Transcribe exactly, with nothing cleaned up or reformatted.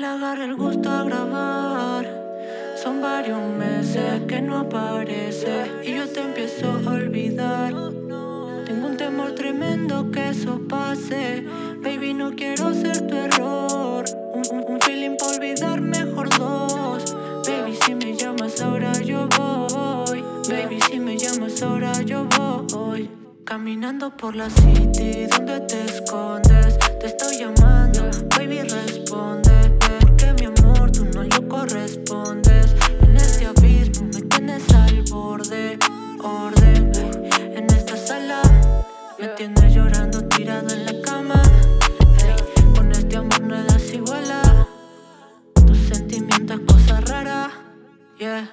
le agarre el gusto a grabar. Son varios meses que no aparece y yo te empiezo a olvidar. Tengo un temor tremendo que eso pase. Baby, no quiero ser tu error. Un, un, un feeling pa' olvidar, mejor dos. Baby, si me llamas ahora yo voy. Baby, si me llamas ahora yo voy. Caminando por la city, ¿dónde te escondes? Te estoy llamando, baby, responde. Porque mi amor, tú no lo correspondes. En este abismo me tienes al borde, orden. Hey, en esta sala me tienes llorando tirado en la cama. Hey, con este amor no das iguala. Tus sentimientos, cosa rara, yeah.